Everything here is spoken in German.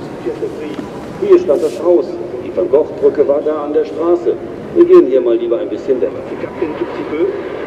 diskutierte sie. Hier stand das Haus. Die Van Gogh-Brücke war da an der Straße. Wir gehen hier mal lieber ein bisschen weg. Die Gattin gibt die Bögen.